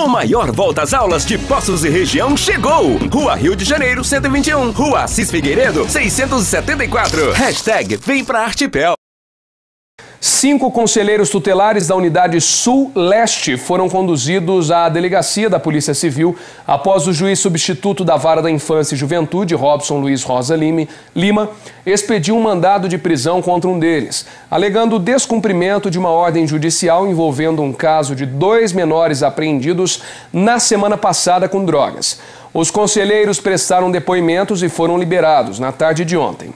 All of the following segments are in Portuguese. O maior volta às aulas de Poços e região chegou! Rua Rio de Janeiro, 121. Rua Assis Figueiredo, 674. Hashtag Vem Pra Artipel. 5 conselheiros tutelares da Unidade Sul-Leste foram conduzidos à delegacia da Polícia Civil após o juiz substituto da Vara da Infância e Juventude, Robson Luiz Rosa Lima, expediu um mandado de prisão contra um deles, alegando o descumprimento de uma ordem judicial envolvendo um caso de 2 menores apreendidos na semana passada com drogas. Os conselheiros prestaram depoimentos e foram liberados na tarde de ontem.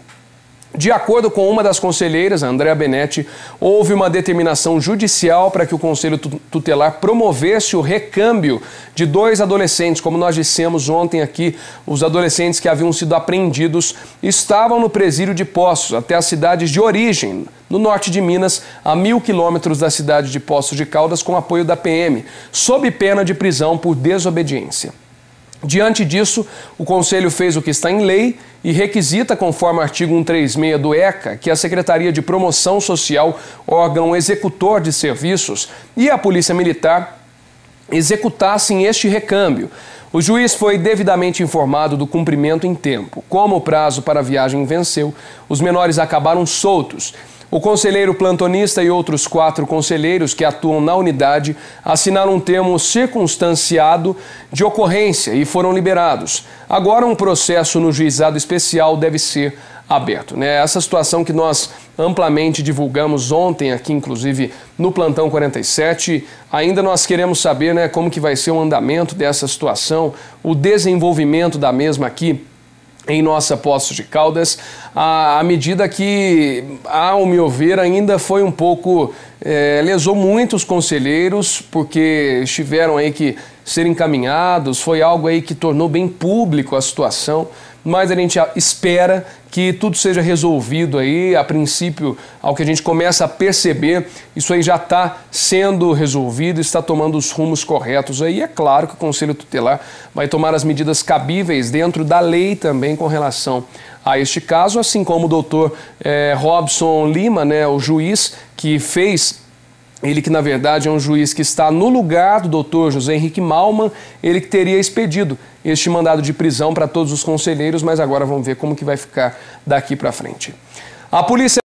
De acordo com uma das conselheiras, Andrea Benetti, houve uma determinação judicial para que o Conselho Tutelar promovesse o recâmbio de 2 adolescentes. Como nós dissemos ontem aqui, os adolescentes que haviam sido apreendidos estavam no presídio de Poços, até as cidades de origem, no norte de Minas, a 1.000 quilômetros da cidade de Poços de Caldas, com apoio da PM, sob pena de prisão por desobediência. Diante disso, o Conselho fez o que está em lei e requisita, conforme o artigo 136 do ECA, que a Secretaria de Promoção Social, órgão executor de serviços, e a Polícia Militar executassem este recâmbio. O juiz foi devidamente informado do cumprimento em tempo. Como o prazo para a viagem venceu, os menores acabaram soltos. O conselheiro plantonista e outros 4 conselheiros que atuam na unidade assinaram um termo circunstanciado de ocorrência e foram liberados. Agora um processo no juizado especial deve ser aberto, né? Essa situação que nós amplamente divulgamos ontem aqui, inclusive no Plantão 47, ainda nós queremos saber, né, como que vai ser o andamento dessa situação, o desenvolvimento da mesma aqui em nossa Poços de Caldas, à medida que, ao meu ver, ainda foi um pouco... lesou muito os conselheiros, porque estiveram aí que ser encaminhados, foi algo aí que tornou bem público a situação, mas a gente espera que tudo seja resolvido aí, a princípio, ao que a gente começa a perceber, isso aí já está sendo resolvido, está tomando os rumos corretos aí, é claro que o Conselho Tutelar vai tomar as medidas cabíveis dentro da lei também com relação a este caso, assim como o doutor Robson Lima, né, o juiz que fez... Ele que, na verdade, é um juiz que está no lugar do doutor José Henrique Malman, ele que teria expedido este mandado de prisão para todos os conselheiros, mas agora vamos ver como que vai ficar daqui para frente. A polícia...